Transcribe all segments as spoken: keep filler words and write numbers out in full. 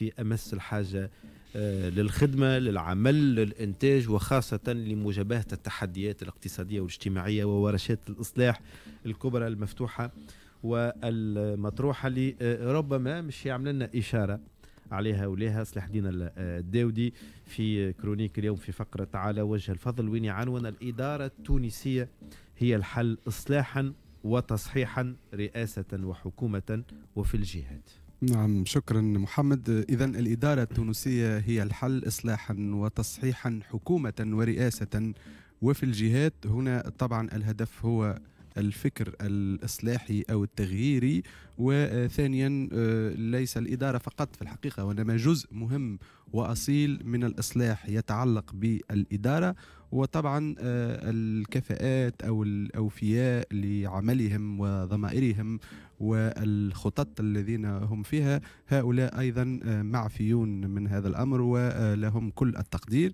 في أمس الحاجة للخدمة، للعمل، للإنتاج، وخاصة لمجابهة التحديات الاقتصادية والاجتماعية وورشات الإصلاح الكبرى المفتوحة والمطروحة اللي ربما مش يعمل لنا إشارة عليها وليها صلاح الدين الداودي في كرونيك اليوم في فقرة تعالى وجه الفضل، وين يعنون الإدارة التونسية هي الحل إصلاحا وتصحيحا رئاسة وحكومة وفي الجهات. نعم شكرا محمد. إذا الإدارة التونسية هي الحل إصلاحا وتصحيحا حكومة ورئاسة وفي الجهات. هنا طبعا الهدف هو الفكر الإصلاحي أو التغييري، وثانيا ليس الإدارة فقط في الحقيقة وإنما جزء مهم وأصيل من الإصلاح يتعلق بالإدارة، وطبعا الكفاءات أو الأوفياء لعملهم وضمائرهم والخطط الذين هم فيها، هؤلاء أيضا معفيون من هذا الأمر ولهم كل التقدير.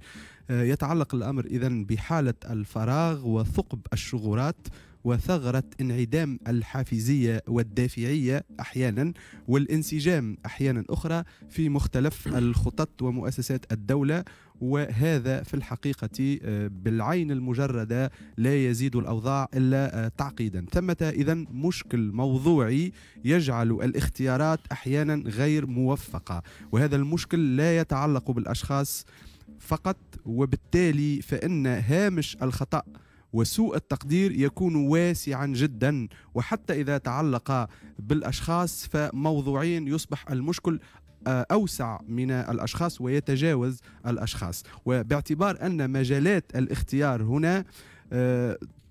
يتعلق الأمر إذن بحالة الفراغ وثقب الشغورات وثغرة انعدام الحافزية والدافعية أحيانا والانسجام أحيانا أخرى في مختلف الخطط ومؤسسات الدولة، وهذا في الحقيقة بالعين المجردة لا يزيد الأوضاع إلا تعقيدا. ثمة إذن مشكل موضوعي يجعل الاختيارات أحيانا غير موفقة، وهذا المشكل لا يتعلق بالأشخاص فقط، وبالتالي فإن هامش الخطأ وسوء التقدير يكون واسعا جدا، وحتى إذا تعلق بالأشخاص فموضوعيا يصبح المشكل أوسع من الأشخاص ويتجاوز الأشخاص. وباعتبار أن مجالات الاختيار هنا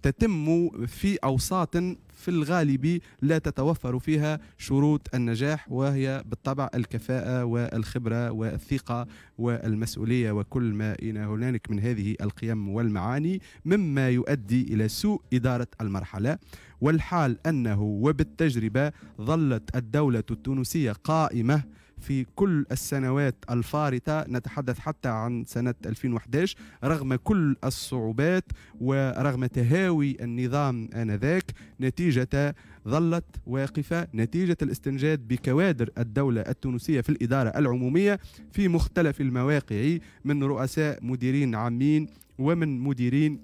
تتم في أوساط في الغالب لا تتوفر فيها شروط النجاح، وهي بالطبع الكفاءة والخبرة والثقة والمسؤولية وكل ما إلى هنالك من هذه القيم والمعاني، مما يؤدي إلى سوء إدارة المرحلة. والحال أنه وبالتجربة ظلت الدولة التونسية قائمة في كل السنوات الفارطة، نتحدث حتى عن سنة ألفين وأحد عشر، رغم كل الصعوبات ورغم تهاوي النظام آنذاك، نتيجة ظلت واقفة نتيجة الاستنجاد بكوادر الدولة التونسية في الإدارة العمومية في مختلف المواقع، من رؤساء مديرين عامين ومن مديرين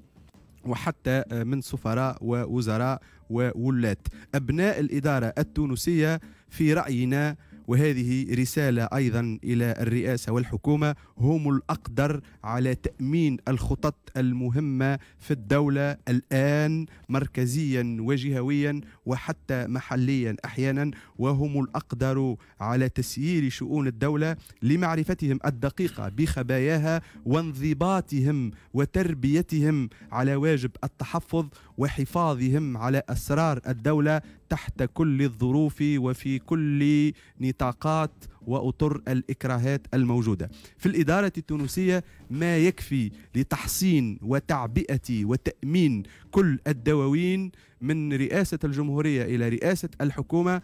وحتى من سفراء ووزراء وولاة. أبناء الإدارة التونسية في رأينا، وهذه رسالة أيضا إلى الرئاسة والحكومة، هم الأقدر على تأمين الخطط المهمة في الدولة الآن مركزيا وجهويا وحتى محليا أحيانا، وهم الأقدر على تسيير شؤون الدولة لمعرفتهم الدقيقة بخباياها وانضباطهم وتربيتهم على واجب التحفظ وحفاظهم على أسرار الدولة تحت كل الظروف وفي كل نطاقات وأطر الإكراهات الموجودة. في الإدارة التونسية ما يكفي لتحصين وتعبئة وتأمين كل الدواوين من رئاسة الجمهورية إلى رئاسة الحكومة،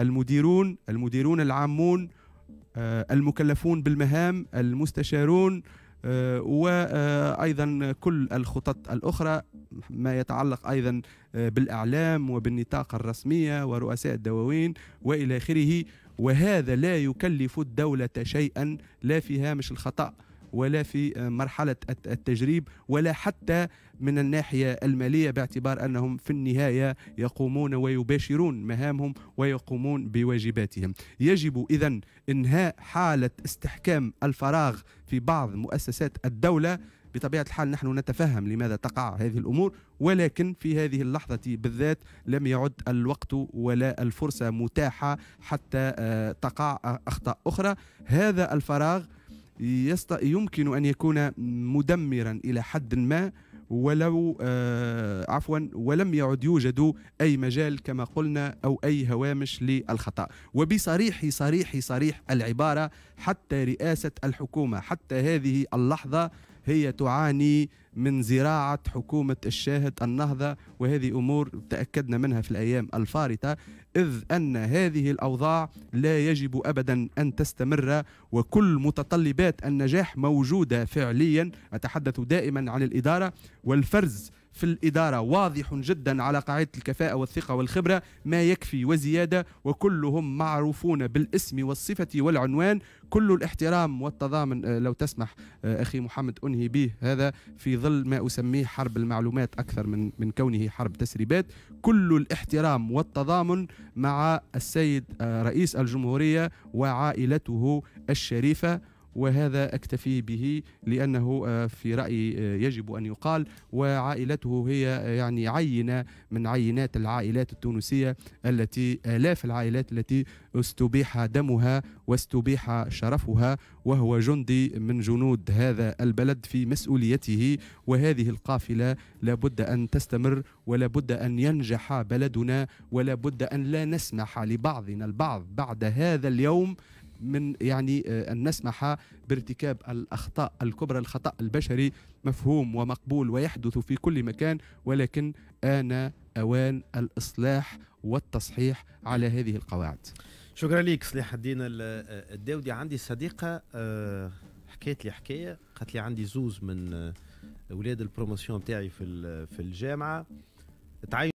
المديرون، المديرون العامون، المكلفون بالمهام، المستشارون، وأيضا كل الخطط الأخرى، ما يتعلق أيضا بالأعلام وبالنطاق الرسمية ورؤساء الدواوين وإلى آخره. وهذا لا يكلف الدولة شيئا، لا في هامش الخطأ ولا في مرحلة التجريب ولا حتى من الناحية المالية، باعتبار أنهم في النهاية يقومون ويباشرون مهامهم ويقومون بواجباتهم. يجب إذن إنهاء حالة استحكام الفراغ في بعض مؤسسات الدولة. بطبيعة الحال نحن نتفهم لماذا تقع هذه الأمور، ولكن في هذه اللحظة بالذات لم يعد الوقت ولا الفرصة متاحة حتى تقع أخطاء أخرى. هذا الفراغ يمكن أن يكون مدمرا إلى حد ما، ولو آه عفوا ولم يعد يوجد أي مجال كما قلنا أو أي هوامش للخطأ. وبصريح صريح صريح العبارة، حتى رئاسة الحكومة حتى هذه اللحظة هي تعاني من زراعة حكومة الشاهد النهضة، وهذه أمور تأكدنا منها في الأيام الفارطة، إذ أن هذه الأوضاع لا يجب أبدا أن تستمر، وكل متطلبات النجاح موجودة فعليا. أتحدث دائما عن الإدارة والفرز في الإدارة واضح جدا على قاعدة الكفاءة والثقة والخبرة ما يكفي وزيادة، وكلهم معروفون بالاسم والصفة والعنوان، كل الاحترام والتضامن. لو تسمح أخي محمد أنهي به هذا في ظل ما أسميه حرب المعلومات أكثر من من كونه حرب تسريبات. كل الاحترام والتضامن مع السيد رئيس الجمهورية وعائلته الشريفة، وهذا أكتفي به لأنه في رأيي يجب أن يقال. وعائلته هي يعني عينة من عينات العائلات التونسية التي آلاف العائلات التي استبيح دمها واستبيح شرفها، وهو جندي من جنود هذا البلد في مسؤوليته، وهذه القافلة لابد أن تستمر ولابد أن ينجح بلدنا، ولابد أن لا نسمح لبعضنا البعض بعد هذا اليوم من يعني أن نسمح بارتكاب الأخطاء الكبرى. الخطأ البشري مفهوم ومقبول ويحدث في كل مكان، ولكن آن أوان الإصلاح والتصحيح على هذه القواعد. شكرا لك صلاح الدين الداودي. عندي صديقة حكيت لي حكاية، قالت لي عندي زوز من أولاد البروموسيون بتاعي في في الجامعة تعين